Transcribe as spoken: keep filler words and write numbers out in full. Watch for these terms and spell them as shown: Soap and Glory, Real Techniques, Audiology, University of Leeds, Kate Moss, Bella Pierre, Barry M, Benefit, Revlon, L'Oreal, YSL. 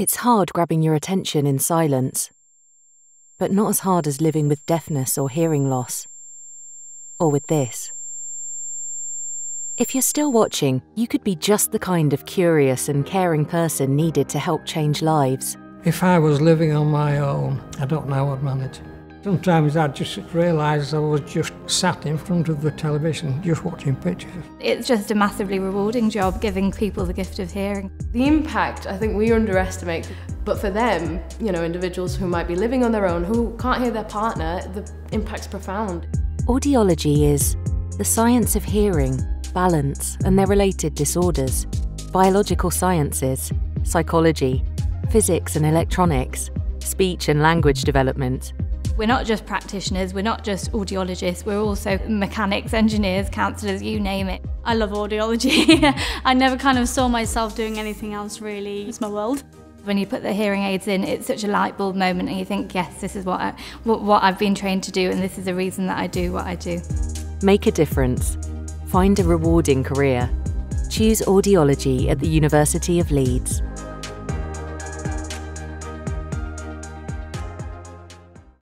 It's hard grabbing your attention in silence, but not as hard as living with deafness or hearing loss. Or with this. If you're still watching, you could be just the kind of curious and caring person needed to help change lives. If I was living on my own, I don't know I'd manage. Sometimes I just realised I was just sat in front of the television, just watching pictures. It's just a massively rewarding job, giving people the gift of hearing. The impact, I think we underestimate, but for them, you know, individuals who might be living on their own, who can't hear their partner, the impact's profound. Audiology is the science of hearing, balance and their related disorders, biological sciences, psychology, physics and electronics, speech and language development. We're not just practitioners, we're not just audiologists, we're also mechanics, engineers, counsellors, you name it. I love audiology. I never kind of saw myself doing anything else really. It's my world. When you put the hearing aids in, it's such a light bulb moment and you think, yes, this is what, I, what, what I've been trained to do and this is the reason that I do what I do. Make a difference. Find a rewarding career. Choose audiology at the University of Leeds.